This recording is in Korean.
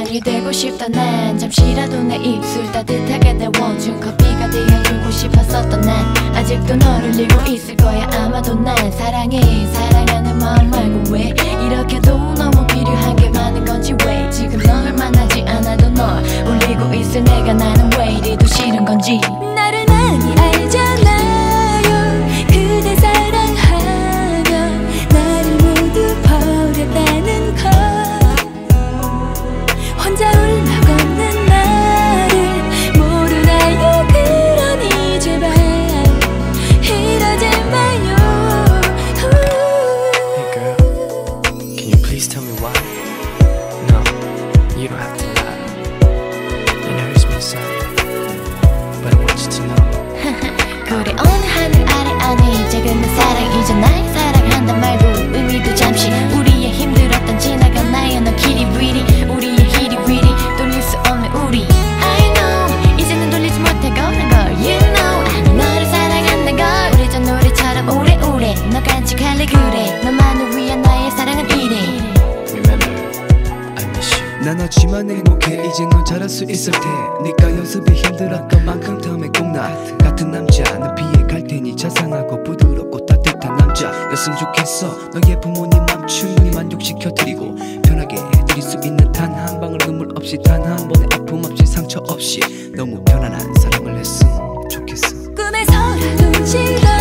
사랑이 되고 싶다. 난 잠시라도 내 입술 따뜻하게 데워준 커피가 되어주고 싶었었던 난 아직도 너를 잃고 있을 거야. 아마도 난 사랑해. 사랑하는 마음 말고 왜 이렇게도 너무 필요한 게 많은 건지, 왜 지금 널 만나지 않아도 널 울리고 있을 내가 나는 왜 이리도 싫은 건지. 나를 많이 알잖아요. 그대 사랑하며 나를 모두 버렸다는 걸. 혼자 울며 걷는 나를 모르나요? 그러니 제발 이러지 마요. Hey girl, can you please tell me why? No, you don't have to lie. It hurts me so, but I want you to know. 그래 어느 하늘 아래 아니 작은 사랑 이제 날 사랑한단 말도 의미도 잠시 우리의 힘들었던 지나간 나의 너 길이 위리 우리의 돌릴 수 없는 우리. I know 이제는 돌리지 못할 거란 걸 you know. 너를 사랑한다는 걸 오래전 노래처럼 오래오래 너 간직할래. 그래 너만을 위한 나의 사랑은 이래. Remember I miss you. 난 어찌만 행복해. 이제 넌 잘할 수 있을 테니까. 연습이 힘들었던 만큼 다음에 꼭 나 같은 남자 난 피해갈 테니 자상하고 부드럽고 따뜻한 남자였으면 좋겠어. 너의 부모님 맘 충분히 만족시켜드리고 편하게 해드릴 수 있는 단 한 방울 눈물 없이 단 한 번의 아픔 없이 상처 없이 너무 편안한 사랑을 했으면 좋겠어. 꿈에서라도 지금